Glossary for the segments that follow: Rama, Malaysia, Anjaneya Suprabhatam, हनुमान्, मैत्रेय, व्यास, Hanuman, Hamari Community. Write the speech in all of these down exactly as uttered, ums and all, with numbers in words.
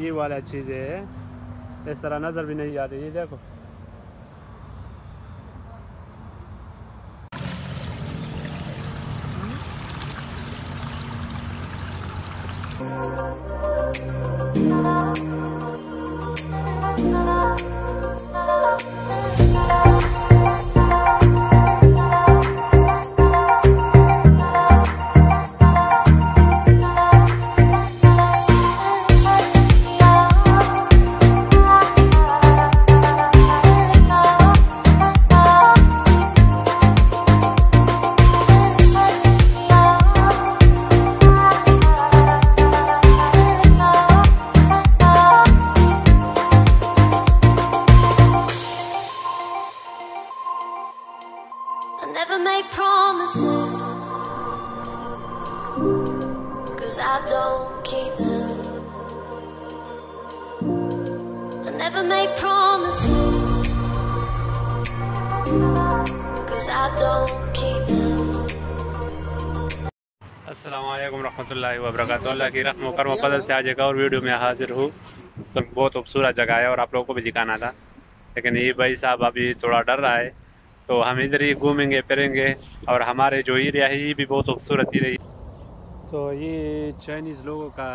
ये वाला चीज़ है, इस तरह नज़र भी नहीं आती। ये देखो अस्सलामुअलैकुम रहमतुल्लाहि व बरकातुहू। अल्लाह की रहमत करम फजल से आज एक और वीडियो में हाजिर हूँ। तो बहुत खूबसूरत जगह है और आप लोगों को भी दिखाना था, लेकिन ये भाई साहब अभी थोड़ा डर रहा है, तो हम इधर ही घूमेंगे फिरेंगे। और हमारे जो एरिया है ये भी बहुत खूबसूरत ही रही। तो ये चाइनीज़ लोगों का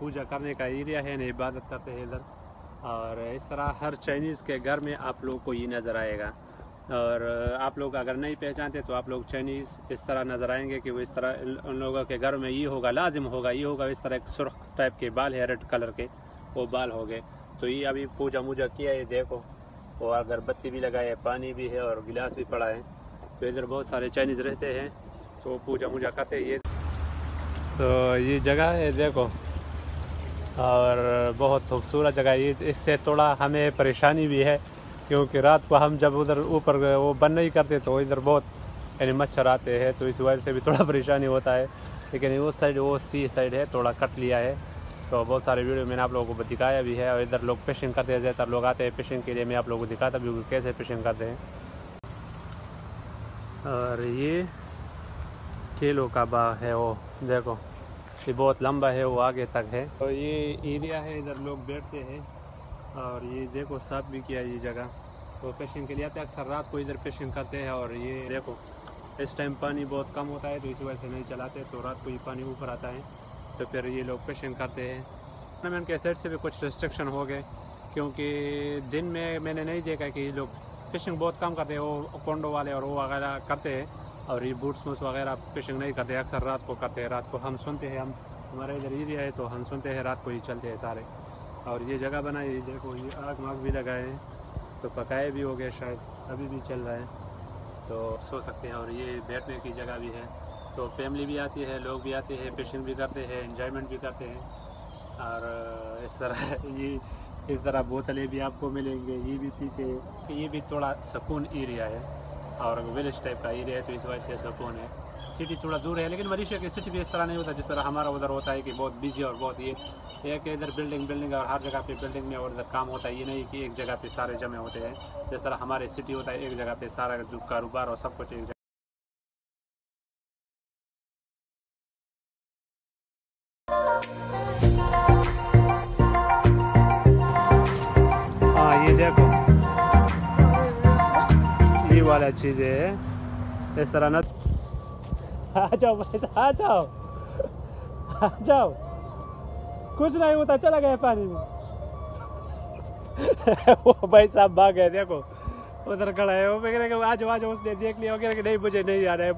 पूजा करने का एरिया है, इबादत करते हैं इधर। और इस तरह हर चाइनीज़ के घर में आप लोग को ये नज़र आएगा। और आप लोग अगर नहीं पहचानते तो आप लोग चाइनीज़ इस तरह नज़र आएंगे कि वो इस तरह उन लोगों के घर में ये होगा, लाजिम होगा ये होगा। इस तरह एक सुर्ख टाइप के बाल है, रेड कलर के वो बाल हो गए। तो ये अभी पूजा मूजा किया है देखो, और अगरबत्ती भी लगाए, पानी भी है और गिलास भी पड़ा है। तो इधर बहुत सारे चाइनीज़ रहते हैं, तो पूजा मूजा करते हैं। ये तो ये जगह है देखो, और बहुत खूबसूरत जगह है। इससे थोड़ा हमें परेशानी भी है, क्योंकि रात को हम जब उधर ऊपर वो बंद नहीं करते तो इधर बहुत यानी मच्छर आते हैं, तो इस वजह से भी थोड़ा परेशानी होता है। लेकिन उस साइड वो सी साइड है, थोड़ा कट लिया है। तो बहुत सारे वीडियो मैंने आप लोगों को दिखाया भी है। और इधर लोग फिशिंग करते हैं, ज़्यादातर लोग आते हैं फिशिंग के लिए। मैं आप लोगों को दिखाता भी हूँ कैसे फिशिंग करते हैं। और ये केलों का बाग है, वो देखो ये बहुत लंबा है, वो आगे तक है। और ये एरिया है, इधर लोग बैठते हैं। और ये देखो साफ भी किया ये जगह, तो फिशिंग के लिए आते हैं अक्सर रात को, इधर फिशिंग करते हैं। और ये देखो इस टाइम पानी बहुत कम होता है, तो इस वजह से नहीं चलाते, तो रात को ये पानी ऊपर आता है, तो फिर ये लोग फिशिंग करते हैं। टूर्नामेंट के साइड से भी कुछ रिस्ट्रिक्शन हो गए, क्योंकि दिन में मैंने नहीं देखा कि ये लोग फिशिंग बहुत कम करते हैं। वो कोंडो वाले और वो वगैरह करते हैं, और ये बूट्स वूट्स वगैरह फिशिंग नहीं करते, अक्सर रात को करते हैं। रात को हम सुनते हैं, हम हमारे इधर एरिया है तो हम सुनते हैं रात को ही चलते हैं सारे। और ये जगह बनाई है देखो, ये आग माग भी लगाए हैं, तो पकाए भी हो गए, शायद अभी भी चल रहा है, तो सो सकते हैं। और ये बैठने की जगह भी है, तो फैमिली भी आती है, लोग भी आते हैं, फिशिंग भी करते हैं, एंजॉयमेंट भी करते हैं। और इस तरह ये इस तरह बोतलें भी आपको मिलेंगे। ये भी पीछे ये भी थोड़ा सुकून एरिया है और विलेज टाइप का एरिया है, तो इस वजह से सुकून है। सिटी थोड़ा दूर है, लेकिन मलेशिया की सिटी भी इस तरह नहीं होता जिस तरह हमारा उधर होता है कि बहुत बिजी और बहुत ये है कि इधर बिल्डिंग बिल्डिंग और हर जगह पे बिल्डिंग में और इधर काम होता है। ये नहीं कि एक जगह पे सारे जमे होते हैं जिस तरह हमारे सिटी होता है, एक जगह पे सारा कारोबार और सब कुछ एक जगह। हाँ ये देखो ये वाला चीज़ है, इस तरह ना आ जाओ भाई, आ जाओ आ जाओ, कुछ नहीं होता, चला गया पानी में। वो भाई साहब भाग गए, देखो उधर खड़ा है, वो कह रहे आज आज उसने देख लिया, कह रहे नहीं मुझे नहीं आ रहा है।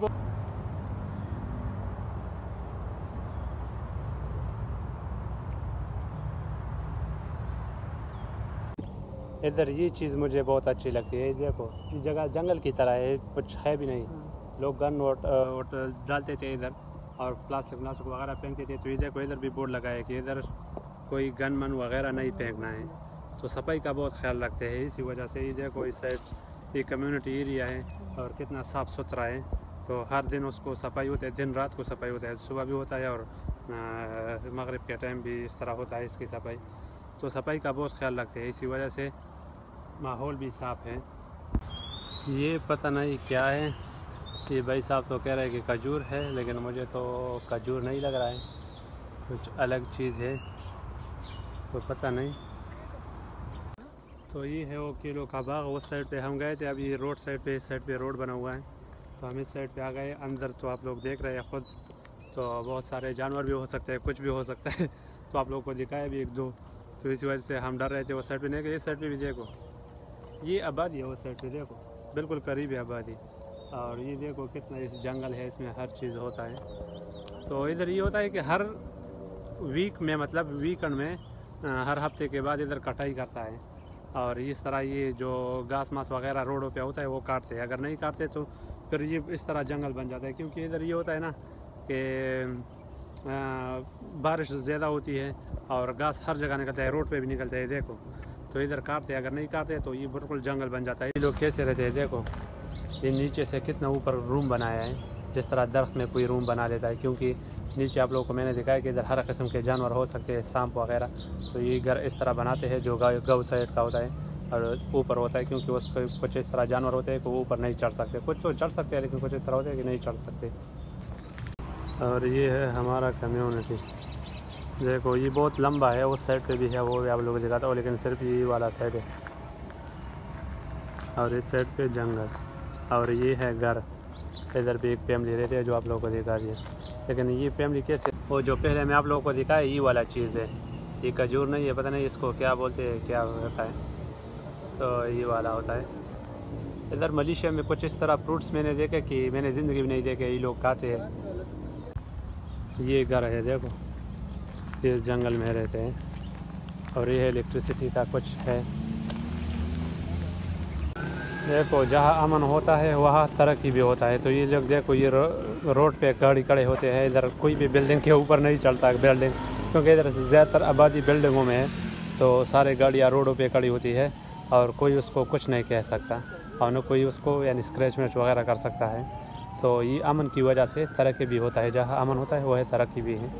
इधर ये चीज़ मुझे बहुत अच्छी लगती है, देखो ये जगह जंगल की तरह है, कुछ है भी नहीं। लोग गन वोट वोट डालते थे इधर और प्लास्टिक व्लास्टिक वगैरह फेंकते थे, तो इधर को इधर भी बोर्ड लगाया कि इधर कोई गन मन वगैरह नहीं फेंकना है, तो सफाई का बहुत ख्याल रखते हैं। इसी वजह से इधर को इस साइड ये कम्युनिटी एरिया है और कितना साफ़ सुथरा है, तो हर दिन उसको सफाई होता है, दिन रात को सफाई होता है, सुबह भी होता है और मगरिब के टाइम भी इस तरह होता है इसकी सफाई। तो सफाई का बहुत ख्याल रखते हैं, इसी वजह से माहौल भी साफ़ है। ये पता नहीं क्या है, ये भाई साहब तो कह रहे हैं कि खजूर है, लेकिन मुझे तो खजूर नहीं लग रहा है, कुछ अलग चीज़ है। को पता नहीं। तो ये है वो केलों का बाग, उस साइड पे हम गए थे, अब ये रोड साइड पे, इस साइड पे रोड बना हुआ है तो हम इस साइड पे आ गए अंदर। तो आप लोग देख रहे हैं ख़ुद, तो बहुत सारे जानवर भी हो सकते हैं, कुछ भी हो सकता है। तो आप लोग को दिखाया भी एक दो, तो इसी वजह से हम डर रहे थे। उस साइड पे नहीं गए, इस साइड पे भी देखो ये आबादी है, उस साइड पे देखो बिल्कुल करीब है आबादी। और ये देखो कितना इस जंगल है, इसमें हर चीज़ होता है। तो इधर ये होता है कि हर वीक में, मतलब वीकेंड में, हर हफ्ते के बाद इधर कटाई करता है। और इस तरह ये जो घास मास वगैरह रोडों पे होता है वो काटते हैं, अगर नहीं काटते तो फिर ये इस तरह जंगल बन जाता है। क्योंकि इधर ये होता है ना कि बारिश ज़्यादा होती है और घास हर जगह निकलता है, रोड पे भी निकलता है देखो। तो इधर काटते, अगर नहीं काटते तो ये बिल्कुल जंगल बन जाता है। ये लोग कैसे रहते हैं देखो, ये नीचे से कितना ऊपर रूम बनाया है, जिस तरह दरख्त में कोई रूम बना लेता है। क्योंकि नीचे आप लोगों को मैंने दिखाया कि इधर हर किस्म के जानवर हो सकते हैं, सांप वगैरह। तो ये घर इस तरह बनाते हैं जो गाँव गाँव साइड का होता है और ऊपर होता है, क्योंकि उसको कुछ इस तरह जानवर होते हैं कि वो ऊपर नहीं चढ़ सकते। कुछ तो चढ़ सकते हैं लेकिन कुछ इस तरह होते हैं कि नहीं चढ़ सकते। और ये है हमारा कम्यूनिटी, देखो ये बहुत लंबा है, उस साइड पे भी है, वो भी आप लोग दिखाता हो, लेकिन सिर्फ ये वाला साइड है। और इस साइड पे जंगल, और ये है घर, इधर भी एक फैमिली रहती है जो आप लोगों को दिखा दी। लेकिन ये फैमिली कैसे, वो जो पहले मैं आप लोगों को दिखाया ये वाला चीज़ है, ये खजूर नहीं है, पता नहीं इसको क्या बोलते हैं, क्या होता है, तो ये वाला होता है। इधर मलेशिया में कुछ इस तरह फ्रूट्स मैंने देखे कि मैंने ज़िंदगी में नहीं देखे, ये लोग खाते हैं। ये घर है देखो, ये जंगल में रहते हैं। और ये इलेक्ट्रिसिटी का कुछ है देखो, जहाँ अमन होता है वहाँ तरक्की भी होता है। तो ये लोग देखो ये रो, रोड पे गाड़ी खड़े होते हैं, इधर कोई भी बिल्डिंग के ऊपर नहीं चलता बिल्डिंग, क्योंकि इधर ज़्यादातर आबादी बिल्डिंगों में है। तो सारे गाड़ियाँ रोडों पे खड़ी होती है और कोई उसको कुछ नहीं कह सकता और न कोई उसको यानी स्क्रैच मैच वगैरह कर सकता है। तो ये अमन की वजह से तरक्की भी होता है, जहाँ अमन होता है वह तरक्की भी है।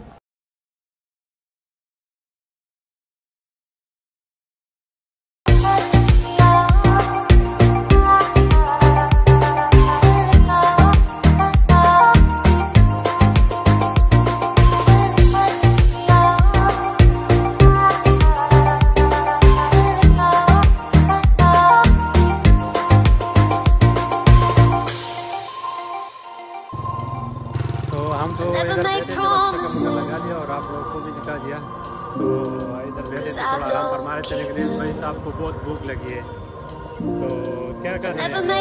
हम तो इधर बैठे तो लगा दिया और आप लोगों को भी दिखा दिया। तो इधर बैठे थे थोड़ा आराम फरमाए थे, लेकिन भाई साहब को बहुत भूख लगी है, तो क्या कर रहे हैं अभी,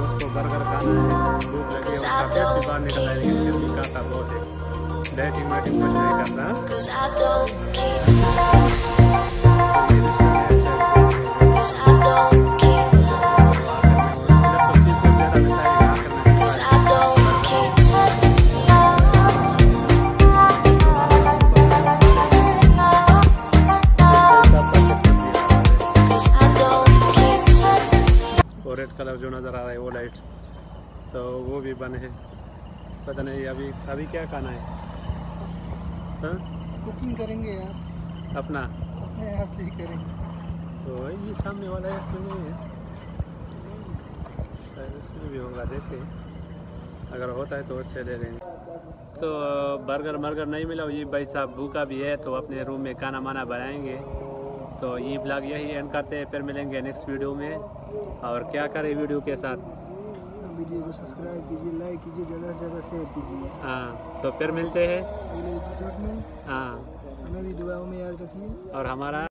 उसको बर्गर खाना है, भूख लगी है, उसका पेट भी बाहर निकला है, लेकिन फिर भी खाता बहुत है, डाइटिंग वाइटिंग कुछ नहीं करता। कलर जो नज़र आ रहा है वो लाइट, तो वो भी बन है, पता नहीं अभी अभी क्या खाना है। हाँ कुकिंग करेंगे यार, अपना अपने हाथ से ही करेंगे। तो ये सामने वाला है, इसमें नहीं है, इसमें भी होगा, देखते हैं, अगर होता है तो उससे ले लेंगे। तो बर्गर मर्गर नहीं मिला, ये भाई साहब भूखा भी है, तो अपने रूम में खाना माना बनाएंगे। तो ये ब्लॉग यही एंड करते हैं, फिर मिलेंगे नेक्स्ट वीडियो में। और क्या करें वीडियो के साथ, वीडियो को सब्सक्राइब कीजिए, लाइक कीजिए, ज़्यादा से ज़्यादा शेयर कीजिए। हाँ तो फिर मिलते हैं, हाँ हमारी दुआओं में याद रखिए। और हमारा